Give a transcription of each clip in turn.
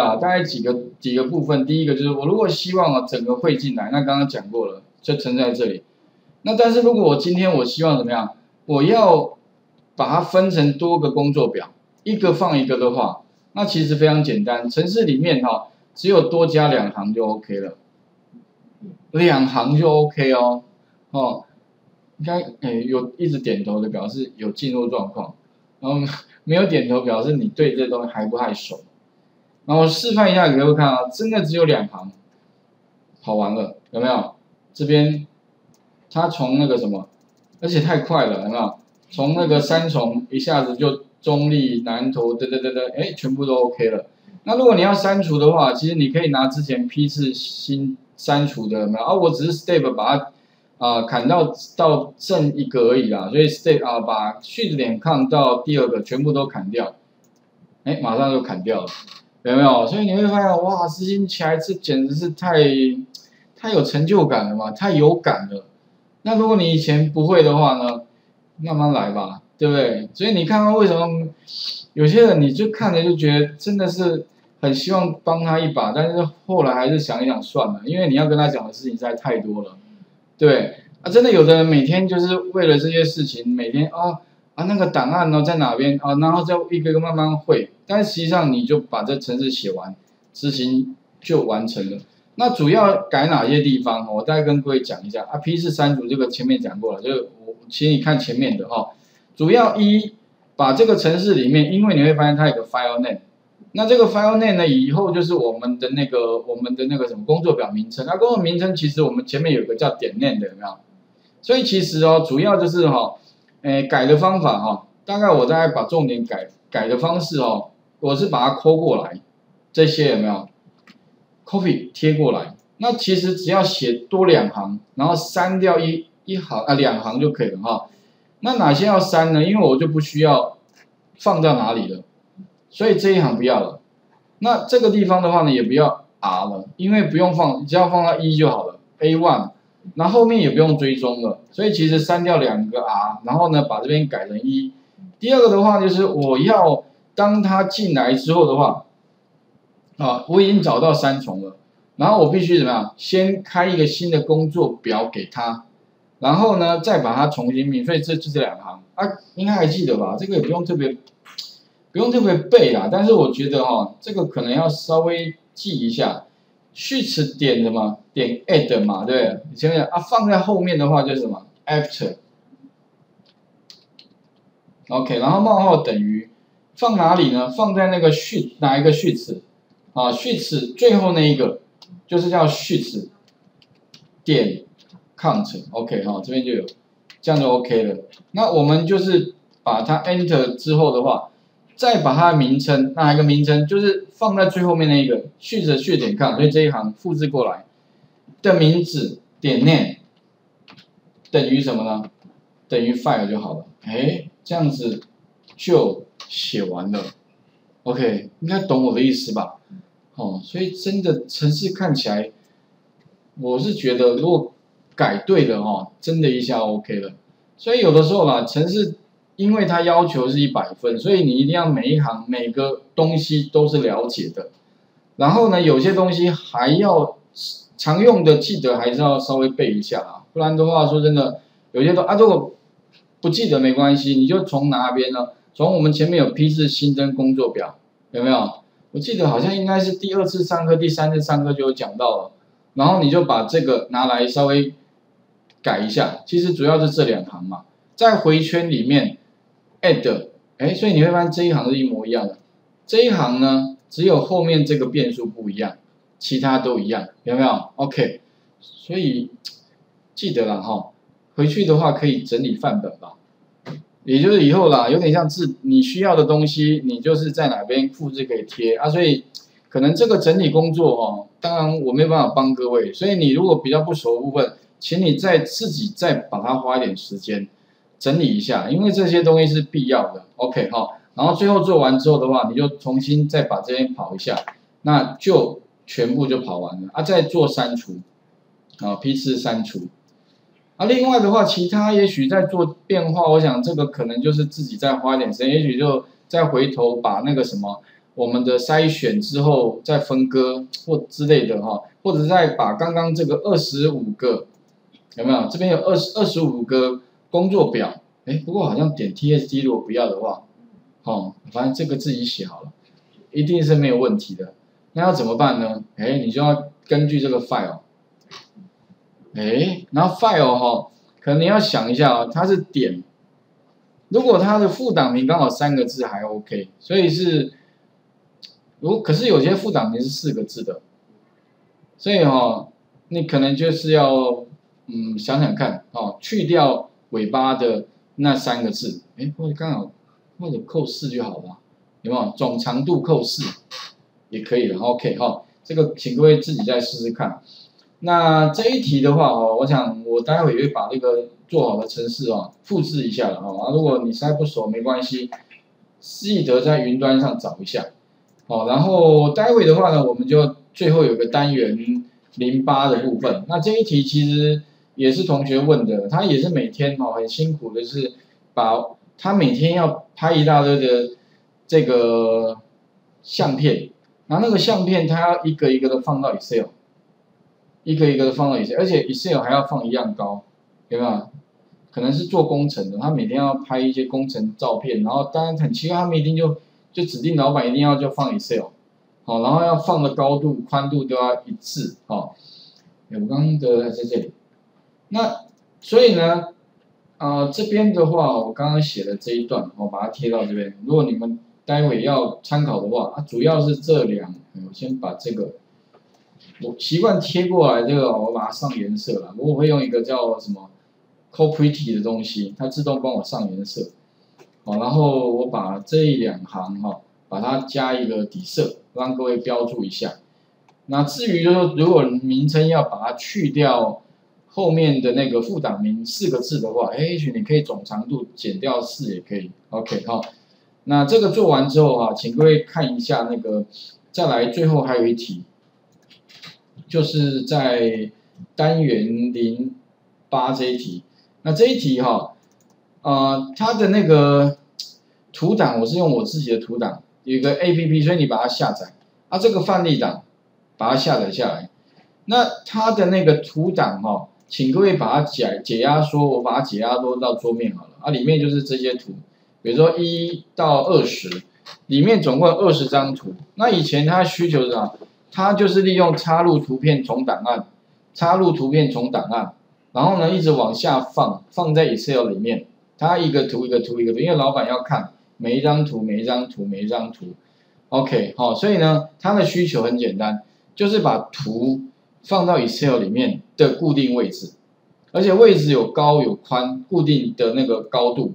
啊，大概几个部分。第一个就是我如果希望啊整个汇进来，那刚刚讲过了，就存在这里。那但是如果我今天我希望怎么样，我要把它分成多个工作表，一个放一个的话，那其实非常简单，程式里面哈，只有多加两行就 OK 了，两行就 OK 哦，哦，应该有一直点头的表示有进入状况，然后没有点头表示你对这东西还不太熟。 然后示范一下给各位看啊，真的只有两行，好玩了，有没有？这边它从那个什么，而且太快了，有没有？从那个三重一下子就中立、南投，哎，全部都 OK 了。那如果你要删除的话，其实你可以拿之前批次新删除的，有没有？啊，我只是 step 把它砍到剩一个而已啦，所以 step 把序字点 com 到第二个全部都砍掉，哎，马上就砍掉了。 有没有？所以你会发现，哇，执行起来这简直是太有成就感了嘛，太有感了。那如果你以前不会的话呢，慢慢来吧，对不对？所以你看看为什么有些人你就看着就觉得真的是很希望帮他一把，但是后来还是想一想算了，因为你要跟他讲的事情实在太多了，对啊，真的有的人每天就是为了这些事情，每天那个档案呢在哪边啊？然后再一个一个慢慢会，但实际上你就把这程式写完，执行就完成了。那主要改哪些地方？我大概跟各位讲一下啊。批次删除这个前面讲过了，就是我请你看前面的哦。主要一把这个程式里面，因为你会发现它有个 file name， 那这个 file name 呢以后就是我们的那个什么工作表名称。那工作名称其实我们前面有个叫点 name 的，有没有？所以其实哦，主要就是改的方法哈，大概把重点改的方式哦，我是把它抠过来，这些有没有 ？copy 贴过来，那其实只要写多两行，然后删掉一行两行就可以了哈。那哪些要删呢？因为我就不需要放到哪里了，所以这一行不要了。那这个地方的话呢，也不要 R 了，因为不用放，只要放到1就好了 ，A1。 那后面也不用追踪了，所以其实删掉两个 R， 然后呢把这边改成1。第二个的话就是我要当它进来之后的话，我已经找到三重了，然后我必须怎么样？先开一个新的工作表给它，然后呢再把它重新命，所以这就是两行啊，应该还记得吧？这个也不用特别背啦，但是我觉得这个可能要稍微记一下。 序词点什么？点 add 嘛，对不对？你前面放在后面的话就是什么 after。OK， 然后冒号等于，放哪里呢？放在那个序哪一个序词？啊，序词最后那一个就是叫序词点 count。OK， 这边就有，这样就 OK 了。那我们就是把它 enter 之后的话。 再把它的名称，那一个名称就是放在最后面那一个序子序点 com， 所以这一行复制过来的名字点 name 等于什么呢？等于 file 就好了。这样子就写完了。OK， 应该懂我的意思吧？所以真的程式看起来，我是觉得如果改对了真的一下 OK 了。所以有的时候啦，程式。 因为它要求是100分，所以你一定要每一行每个东西都是了解的。然后呢，有些东西还要常用的记得还是要稍微背一下啊，不然的话说真的，有些都如果不记得没关系，你就从哪边呢？从我们前面有批次新增工作表，有没有？我记得好像应该是第二次上课、第三次上课就有讲到了，然后你就把这个拿来稍微改一下。其实主要是这两行嘛，在回圈里面。 add， 所以你会发现这一行是一模一样的，这一行呢，只有后面这个变数不一样，其他都一样，有没有 ？OK， 所以记得了回去的话可以整理范本吧，也就是以后啦，有点像你需要的东西，你就是在哪边复制可以贴啊，所以可能这个整理工作当然我没有办法帮各位，所以你如果比较不熟的部分，请你自己再把它花一点时间。 整理一下，因为这些东西是必要的。OK 然后最后做完之后的话，你就重新再把这边跑一下，那就全部就跑完了啊。再做删除，批次删除。另外的话，其他也许在做变化，我想这个可能就是自己再花一点时间，也许就再回头把那个什么我们的筛选之后再分割或之类的哈，或者再把刚刚这个25个有没有？这边有25个工作表，哎，不过好像点 TXT 如果不要的话，哦，反正这个自己写好了，一定是没有问题的。那要怎么办呢？哎，你就要根据这个 file， 哎，然后 file 哈，可能你要想一下哦，它是点，如果它的副档名刚好三个字还 OK， 所以是。 可是有些副档名是四个字的，所以你可能就是要想想看去掉尾巴的那三个字，哎，或者刚好或者扣4就好了，有没有？总长度扣4也可以了 ，OK 这个请各位自己再试试看。那这一题的话我想我待会也会把这个做好的程式复制一下了如果你实在不熟没关系，记得在云端上找一下。 哦，然后待会的话呢，我们就最后有个单元08的部分。那这一题其实也是同学问的，他也是每天很辛苦的是把他每天要拍一大堆的这个相片，然后那个相片他要一个一个的放到 Excel， 一个一个的放到 Excel， 而且 Excel 还要放一样高，有没有？可能是做工程的，他每天要拍一些工程照片，然后当然很奇怪，他们一定就指定老板一定要就放 Excel， 好，然后要放的高度、宽度都要一致，哦。我刚刚的在这里，那所以呢，这边的话，我刚刚写的这一段，我把它贴到这边。如果你们待会要参考的话，主要是这两，我先把这个，我习惯贴过来这个，我把它上颜色了。我会用一个叫什么 Copy 的东西，它自动帮我上颜色。 然后我把这两行把它加一个底色，让各位标注一下。那至于就是如果名称要把它去掉后面的那个副档名四个字的话，也许你可以总长度减掉4也可以。OK 那这个做完之后请各位看一下那个，再来最后还有一题，就是在单元08这一题。那这一题它的那个图档，我是用我自己的图档，有一个 APP， 所以你把它下载。这个范例档，把它下载下来。那它的那个图档请各位把它解压缩，我把它解压缩到桌面好了。里面就是这些图，比如说1到20，里面总共20张图。那以前它需求是啥？它就是利用插入图片从档案，插入图片从档案，然后呢一直往下放在 Excel 里面。 它一个图一个图一个图，因为老板要看每一张图每一张图每一张图 ，OK 所以呢，它的需求很简单，就是把图放到 Excel 里面的固定位置，而且位置有高有宽，固定的那个高度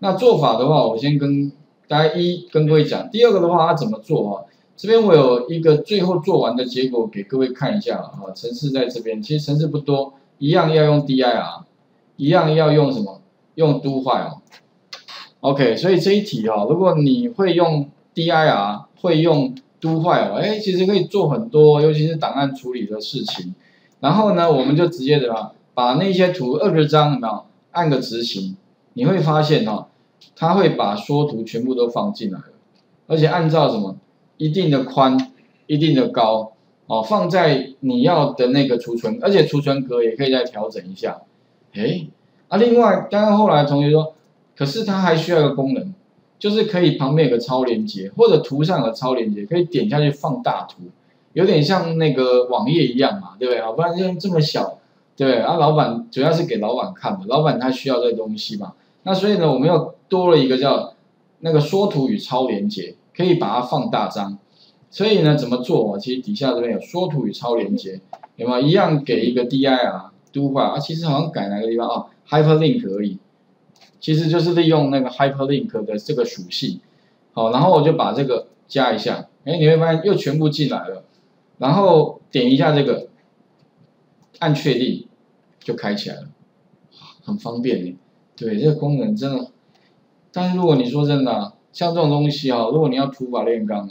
那做法的话，我先跟大家跟各位讲，第二个的话它怎么做这边我有一个最后做完的结果给各位看一下程式在这边，其实程式不多，一样要用 DIR， 一样要用什么？ 用 do file，OK， 所以这一题如果你会用 dir， 会用 do file， 其实可以做很多，尤其是档案处理的事情。然后呢，我们就直接把那些图20张有没有按个执行，你会发现它会把缩图全部都放进来了，而且按照什么一定的宽、一定的高放在你要的那个储存，而且储存格也可以再调整一下，另外，刚刚后来同学说，可是它还需要一个功能，就是可以旁边有个超连接，或者图上有超连接，可以点下去放大图，有点像那个网页一样嘛，对不对？不然就这么小，对不对？老板主要是给老板看的，老板他需要这东西嘛。那所以呢，我们又多了一个叫那个缩图与超连接，可以把它放大张。所以呢，怎么做？其实底下这边有缩图与超连接，有没有一样给一个 dir do file？ 其实好像改哪个地方hyperlink 而已，其实就是利用那个 hyperlink 的这个属性，然后我就把这个加一下，你会发现又全部进来了，然后点一下这个，按确定就开起来了，很方便耶。对，这个功能真的，但是如果你说真的像这种东西如果你要土法炼钢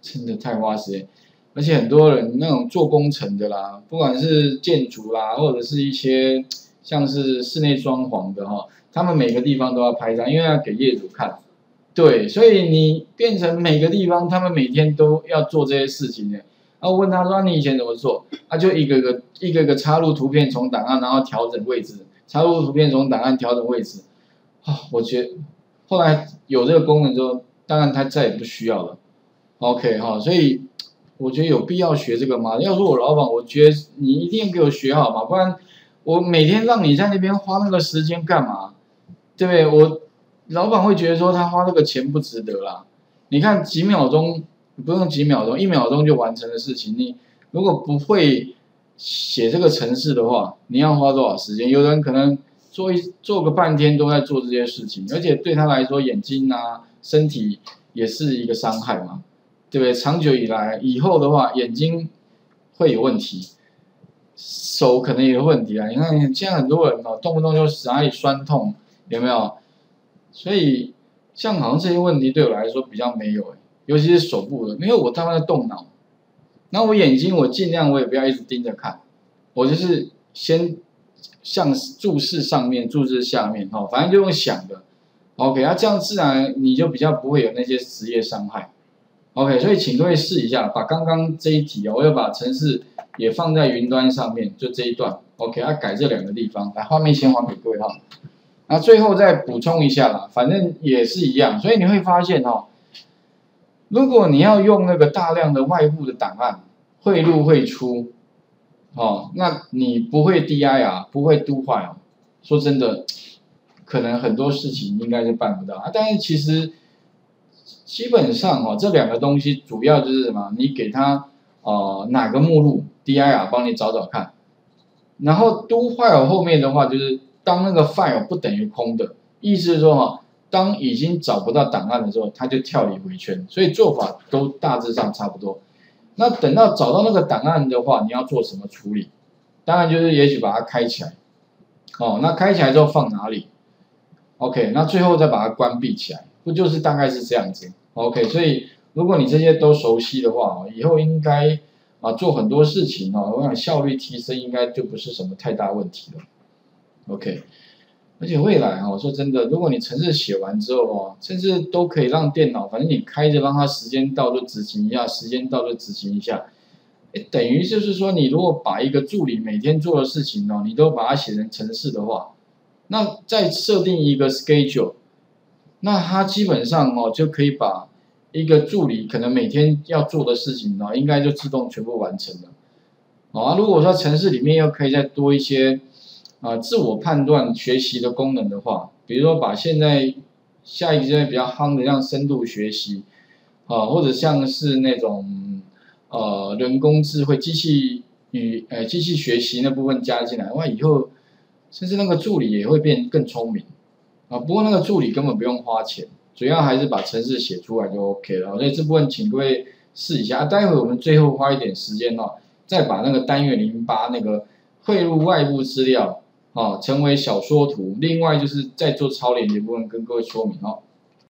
真的太花时间，而且很多人那种做工程的啦，不管是建筑啦，或者是一些。 像是室内装潢的他们每个地方都要拍照，因为要给业主看，对，所以你变成每个地方他们每天都要做这些事情的。然后问他说、你以前怎么做？就一个插入图片从档案，然后调整位置，插入图片从档案调整位置。我觉得后来有这个功能之后，当然他再也不需要了。OK 哈，所以我觉得有必要学这个吗？要是我老板，我觉得你一定给我学好嘛，不然我每天让你在那边花那个时间干嘛？对不对？我。 老板会觉得说他花这个钱不值得啦，你看几秒钟不用几秒钟，1秒钟就完成的事情，你如果不会写这个程式的话，你要花多少时间？有人可能做个半天都在做这些事情，而且对他来说眼睛啊身体也是一个伤害嘛，对不对？长久以来以后的话，眼睛会有问题，手可能也有问题啊。你看现在很多人动不动就哪里酸痛，有没有？ 所以，像好像这些问题对我来说比较没有尤其是手部的，因为我大部分在动脑，然后我眼睛我尽量我也不要一直盯着看，我就是先像注视上面，注视下面哈，反正就用想的 ，OK， 这样自然你就比较不会有那些职业伤害 ，OK， 所以请各位试一下，把刚刚这一题我要把程式也放在云端上面，就这一段 ，OK， 改这两个地方，来画面先还给各位哈。 那最后再补充一下啦，反正也是一样，所以你会发现如果你要用那个大量的外部的档案汇入汇出，那你不会 DIR， 不会 do file， 说真的，可能很多事情应该是办不到啊。但是其实基本上这两个东西主要就是什么？你给它哪个目录 DIR 帮你找找看，然后 do file 后面的话就是。 当那个 file 不等于空的，意思是说当已经找不到档案的时候，它就跳离回圈，所以做法都大致上差不多。那等到找到那个档案的话，你要做什么处理？当然就是也许把它开起来，那开起来之后放哪里 ？OK， 那最后再把它关闭起来，不就是大概是这样子 ？OK， 所以如果你这些都熟悉的话，以后应该做很多事情我想效率提升应该就不是什么太大问题了。 OK， 而且未来我说真的，如果你程式写完之后甚至都可以让电脑，反正你开着让它时间到就执行一下，时间到就执行一下，等于就是说你如果把一个助理每天做的事情你都把它写成程式的话，那再设定一个 schedule， 那它基本上就可以把一个助理可能每天要做的事情应该就自动全部完成了。如果说程式里面又可以再多一些。 自我判断学习的功能的话，比如说把现在下一个阶段比较夯的，像深度学习，或者像是那种人工智慧、机器学习那部分加进来，哇，以后甚至那个助理也会变更聪明不过那个助理根本不用花钱，主要还是把程式写出来就 OK 了。所以这部分请各位试一下，待会我们最后花一点时间再把那个单元08那个汇入外部资料。 成为小说图。另外就是在做超连接部分，跟各位说明